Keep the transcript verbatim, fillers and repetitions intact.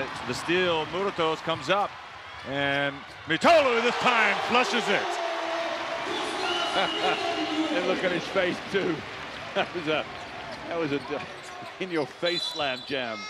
That's the steal. Muratos comes up, and Mitoglou this time flushes it. And look at his face too. That was a that was a in your face slam jam.